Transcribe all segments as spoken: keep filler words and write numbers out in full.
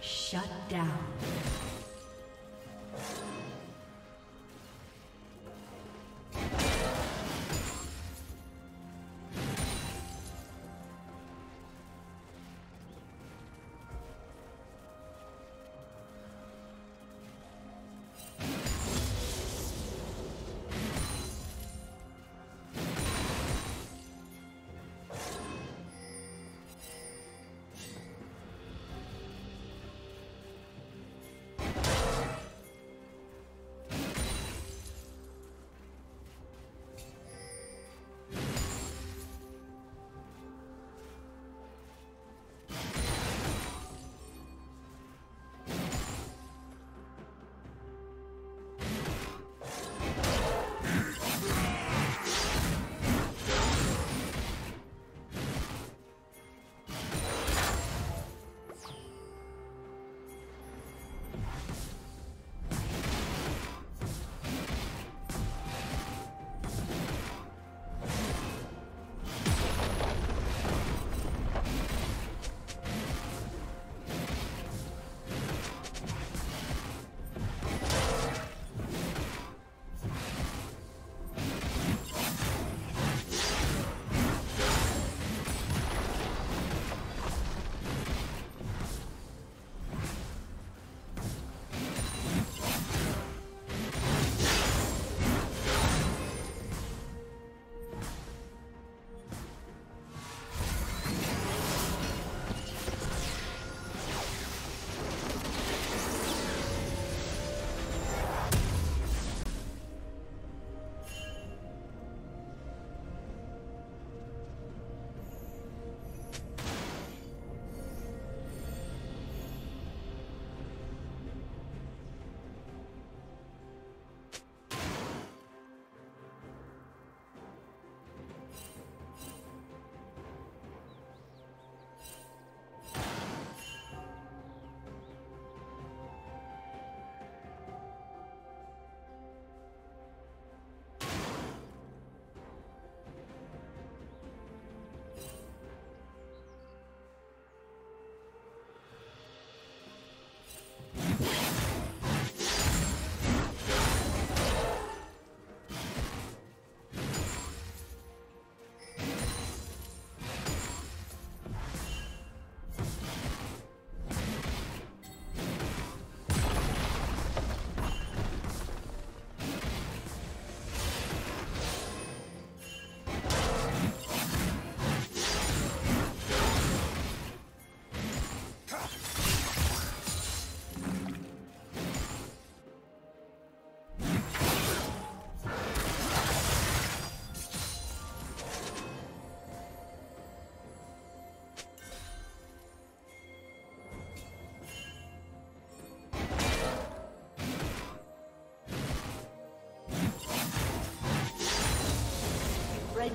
Shut down. The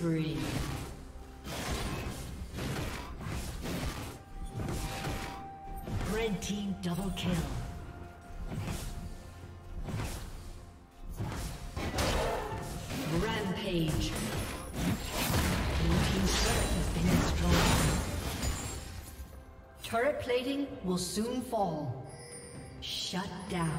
spree. Red team double kill. Rampage. Blue team's turret has been destroyed. Turret plating will soon fall. Shut down.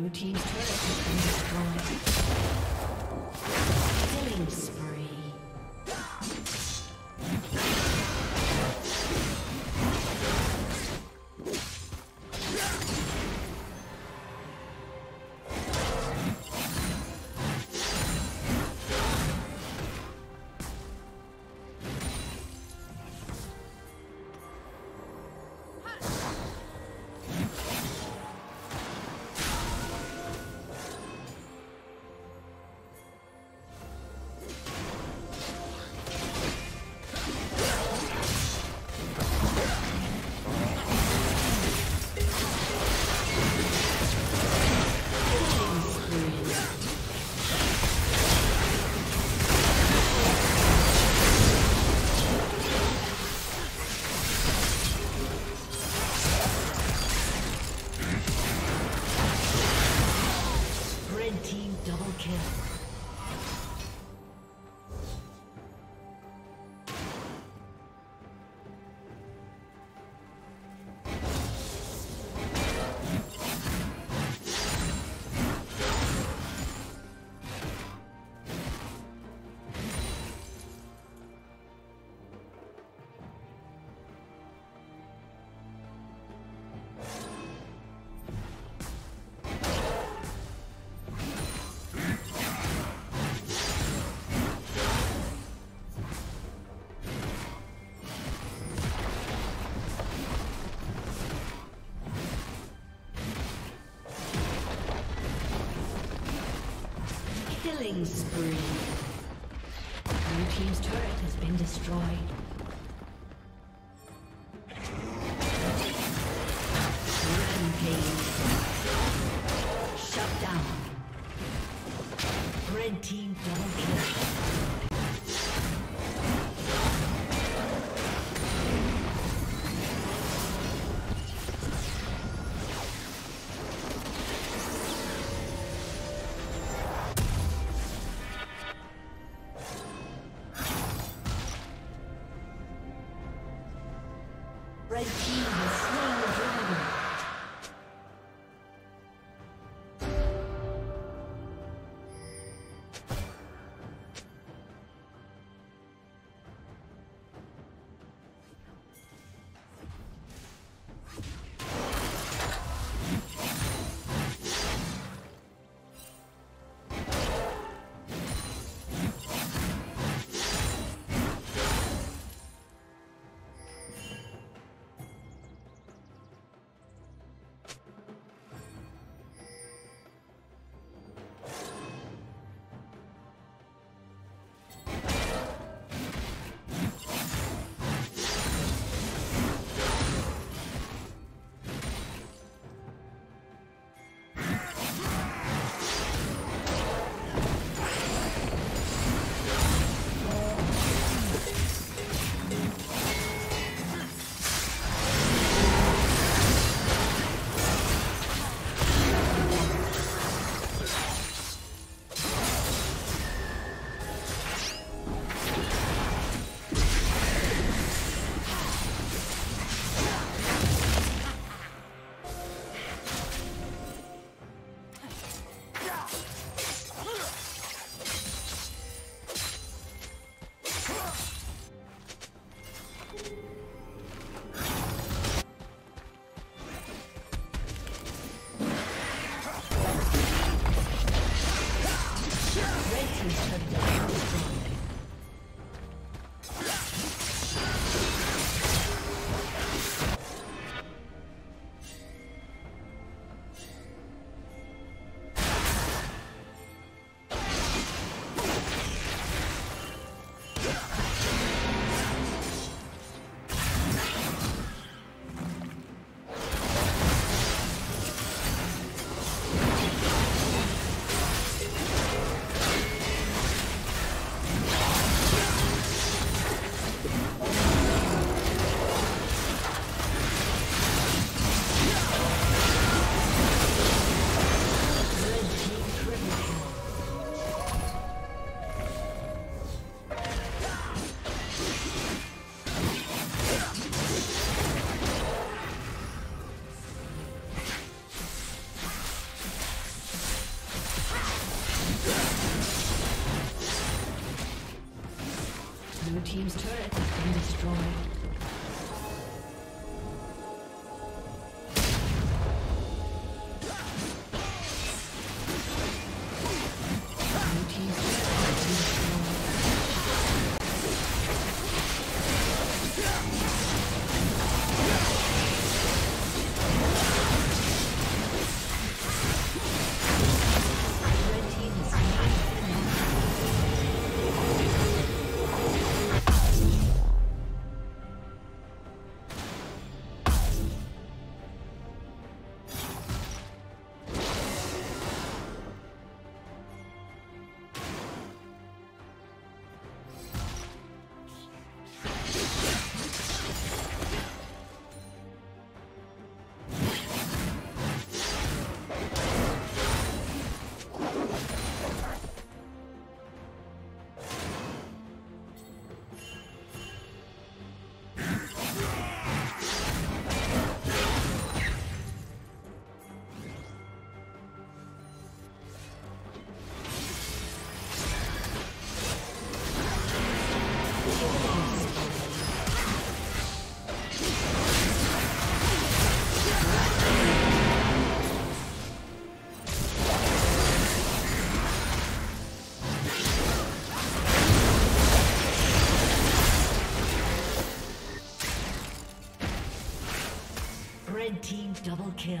Blue team's turret has been destroyed. Killing spree. Killing spree. Blue team's turret has been destroyed. Rampage. Shut down. Red team double Blue team's turret has been destroyed. Team double kill.